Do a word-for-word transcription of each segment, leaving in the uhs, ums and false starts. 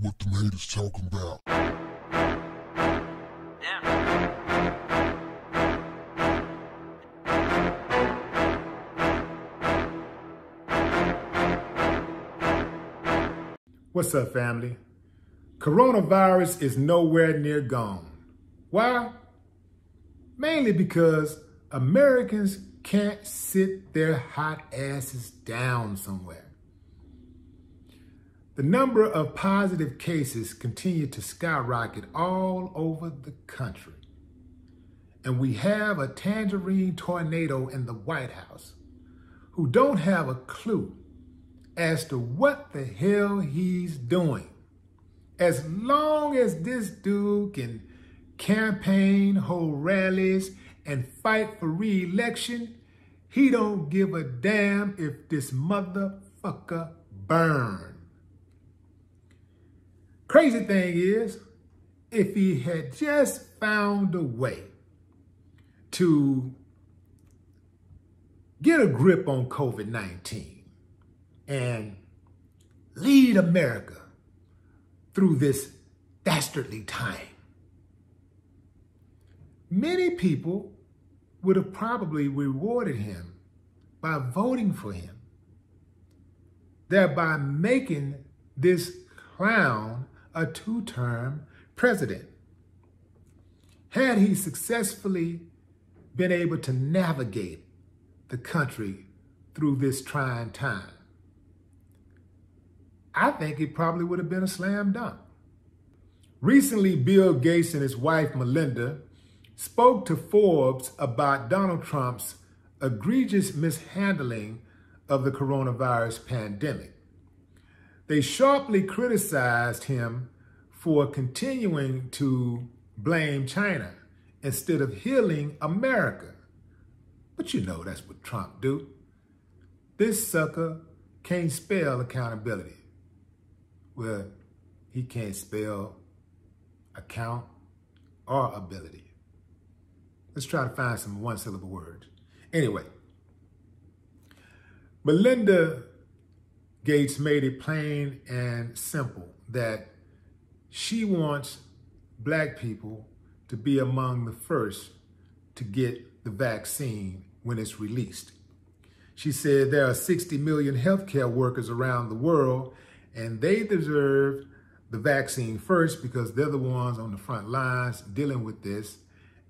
what the haters talking about. Yeah. What's up, family? Coronavirus is nowhere near gone. Why? Mainly because Americans can't sit their hot asses down somewhere. The number of positive cases continue to skyrocket all over the country. And we have a tangerine tornado in the White House who don't have a clue as to what the hell he's doing. As long as this dude can campaign, hold rallies, and fight for re-election, he don't give a damn if this motherfucker burn. Crazy thing is, if he had just found a way to get a grip on COVID nineteen and lead America through this dastardly time, many people would have probably rewarded him by voting for him, thereby making this clown a two-term president. Had he successfully been able to navigate the country through this trying time, I think it probably would have been a slam dunk. Recently, Bill Gates and his wife, Melinda, spoke to Forbes about Donald Trump's egregious mishandling of the coronavirus pandemic. They sharply criticized him for continuing to blame China instead of healing America. But you know that's what Trump do. This sucker can't spell accountability. Well, he can't spell account or ability. Let's try to find some one-syllable words. Anyway, Melinda Gates made it plain and simple that she wants black people to be among the first to get the vaccine when it's released. She said there are sixty million healthcare workers around the world, and they deserve the vaccine first because they're the ones on the front lines dealing with this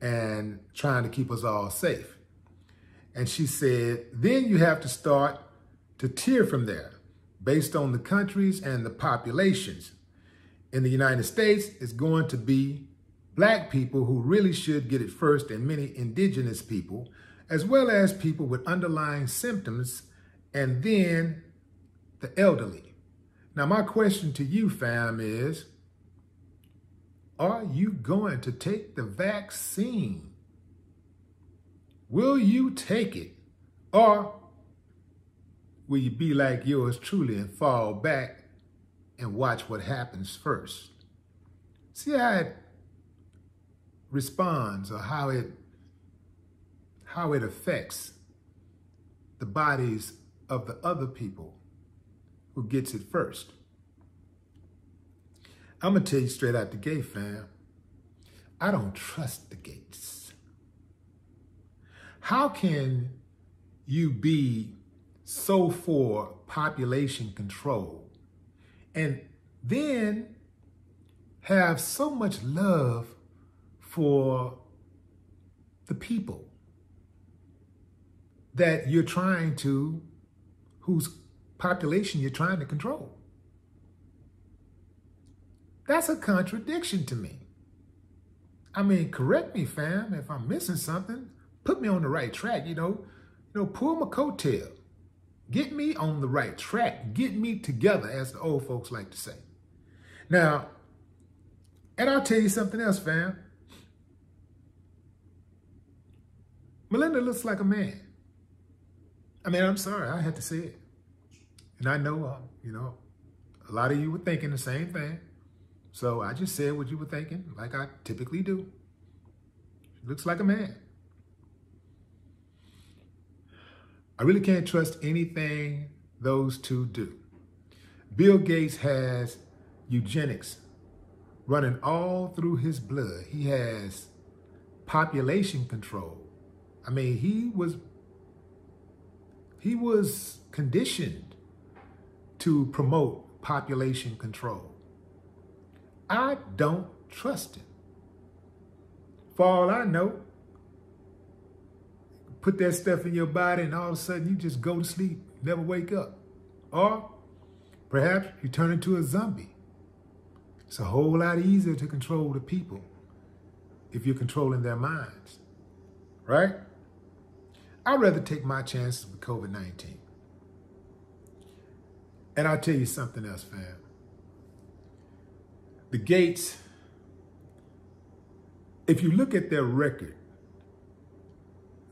and trying to keep us all safe. And she said, then you have to start to tier from there, based on the countries and the populations. In the United States, it's going to be black people who really should get it first, and many indigenous people, as well as people with underlying symptoms, and then the elderly. Now, my question to you, fam, is, are you going to take the vaccine? Will you take it? Or will you be like yours truly and fall back and watch what happens first? See how it responds, or how it, how it affects the bodies of the other people who gets it first. I'm gonna tell you straight out the gate, fam. I don't trust the Gates. How can you be so for population control and then have so much love for the people that you're trying to, whose population you're trying to control? That's a contradiction to me. I mean, correct me, fam, if I'm missing something. Put me on the right track, you know, you know, pull my coattail. Get me on the right track. Get me together, as the old folks like to say. Now, and I'll tell you something else, fam. Melinda looks like a man. I mean, I'm sorry, I had to say it. And I know, uh, you know, a lot of you were thinking the same thing. So I just said what you were thinking, like I typically do. She looks like a man. I really can't trust anything those two do. Bill Gates has eugenics running all through his blood. He has population control. I mean, he was he was conditioned to promote population control. I don't trust him. For all I know, put that stuff in your body and all of a sudden you just go to sleep, never wake up. Or perhaps you turn into a zombie. It's a whole lot easier to control the people if you're controlling their minds, right? I'd rather take my chances with COVID nineteen. And I'll tell you something else, fam. The Gates, if you look at their record,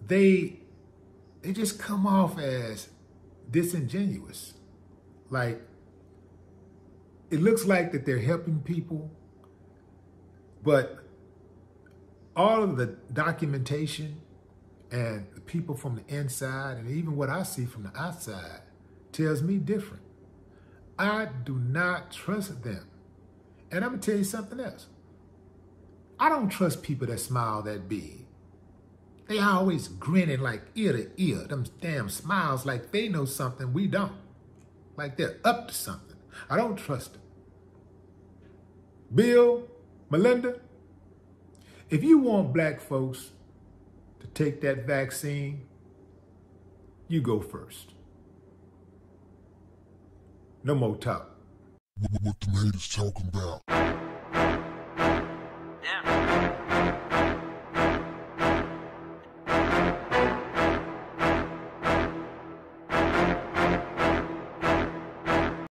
they, they just come off as disingenuous. Like, it looks like that they're helping people, but all of the documentation and the people from the inside and even what I see from the outside tells me different. I do not trust them. And I'm gonna tell you something else. I don't trust people that smile that big. They always grinning like ear to ear, them damn smiles like they know something we don't. Like they're up to something. I don't trust them. Bill, Melinda, if you want black folks to take that vaccine, you go first. No more talk. What the haters talking about? Yeah.